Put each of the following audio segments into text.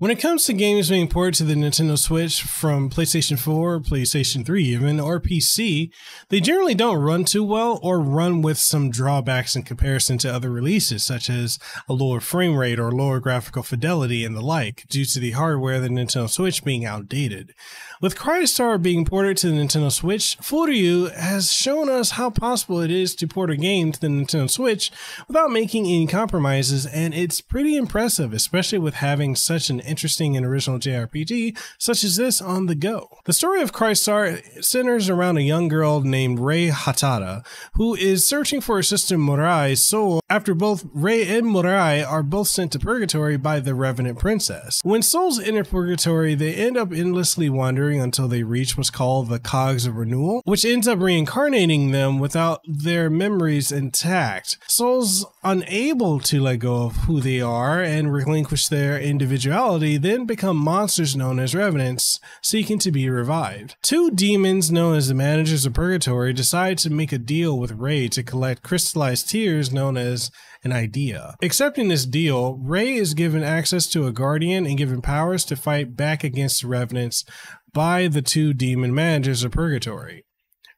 When it comes to games being ported to the Nintendo Switch from PlayStation 4, PlayStation 3 even, or PC, they generally don't run too well or run with some drawbacks in comparison to other releases, such as a lower frame rate or lower graphical fidelity and the like, due to the hardware of the Nintendo Switch being outdated. With Crystar being ported to the Nintendo Switch, Furyu has shown us how possible it is to port a game to the Nintendo Switch without making any compromises, and it's pretty impressive, especially with having such an interesting and original JRPG such as this on the go. The story of Crystar centers around a young girl named Rei Hatada, who is searching for her sister Mariah's soul after both Rei and Mariah are both sent to Purgatory by the Revenant Princess. When souls enter Purgatory, they end up endlessly wandering until they reach what's called the Cogs of Renewal, which ends up reincarnating them without their memories intact. Souls unable to let go of who they are and relinquish their individuality then become monsters known as Revenants, seeking to be revived. Two demons known as the Managers of Purgatory decide to make a deal with Rei to collect crystallized tears known as an idea. Accepting this deal, Rei is given access to a guardian and given powers to fight back against the Revenants by the two demon Managers of Purgatory.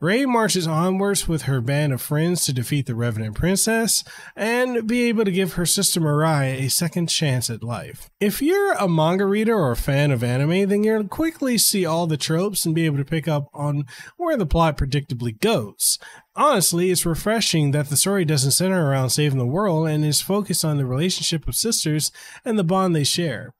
Rei marches onwards with her band of friends to defeat the Revenant Princess and be able to give her sister Mariah a second chance at life. If you're a manga reader or a fan of anime, then you'll quickly see all the tropes and be able to pick up on where the plot predictably goes. Honestly, it's refreshing that the story doesn't center around saving the world and is focused on the relationship of sisters and the bond they share.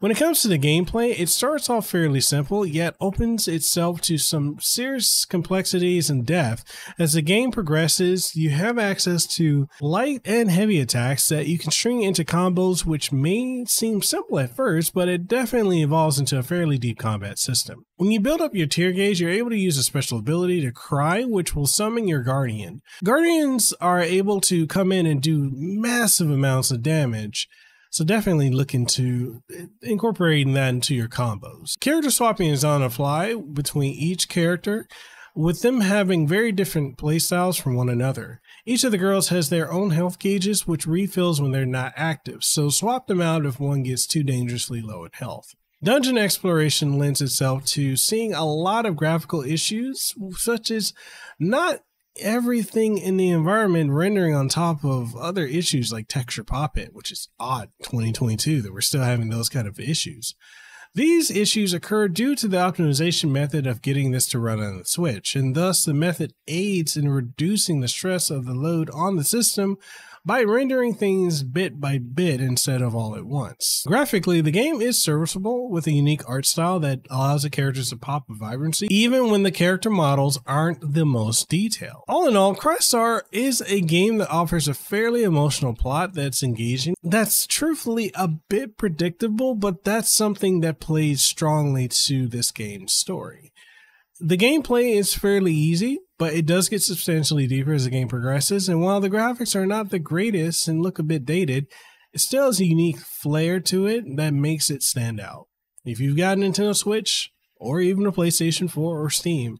When it comes to the gameplay, it starts off fairly simple, yet opens itself to some serious complexities and depth. As the game progresses, you have access to light and heavy attacks that you can string into combos, which may seem simple at first, but it definitely evolves into a fairly deep combat system. When you build up your tier gauge, you're able to use a special ability to cry, which will summon your guardian. Guardians are able to come in and do massive amounts of damage. So definitely look into incorporating that into your combos. Character swapping is on a fly between each character, with them having very different playstyles from one another. Each of the girls has their own health gauges, which refills when they're not active, so swap them out if one gets too dangerously low in health. Dungeon exploration lends itself to seeing a lot of graphical issues, such as not everything in the environment rendering on top of other issues like texture pop-in, which is odd 2022 that we're still having those kind of issues. These issues occur due to the optimization method of getting this to run on the Switch, and thus the method aids in reducing the stress of the load on the system by rendering things bit by bit instead of all at once. Graphically, the game is serviceable with a unique art style that allows the characters to pop with vibrancy, even when the character models aren't the most detailed. All in all, Crystar is a game that offers a fairly emotional plot that's engaging, that's truthfully a bit predictable, but that's something that plays strongly to this game's story. The gameplay is fairly easy, but it does get substantially deeper as the game progresses, and while the graphics are not the greatest and look a bit dated, it still has a unique flair to it that makes it stand out. If you've got a Nintendo Switch, or even a PlayStation 4 or Steam,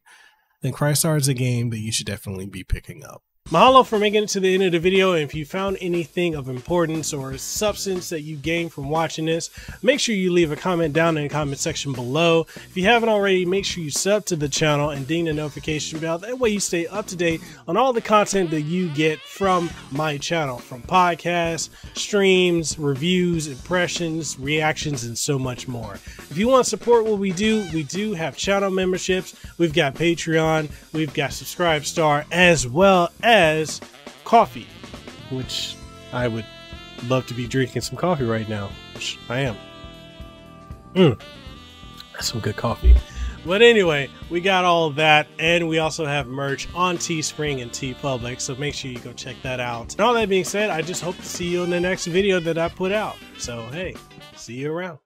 then Crystar is a game that you should definitely be picking up. Mahalo for making it to the end of the video, and if you found anything of importance or substance that you gained from watching this, make sure you leave a comment down in the comment section below. If you haven't already, make sure you sub to the channel and ding the notification bell. That way you stay up to date on all the content that you get from my channel, from podcasts, streams, reviews, impressions, reactions, and so much more. If you want to support what we do have channel memberships, we've got Patreon, we've got Subscribestar, as well as coffee, which I would love to be drinking some coffee right now, which I am. That's some good coffee. But anyway, we got all of that, and we also have merch on Teespring and TeePublic, so make sure you go check that out. And all that being said, I just hope to see you in the next video that I put out. So hey, see you around.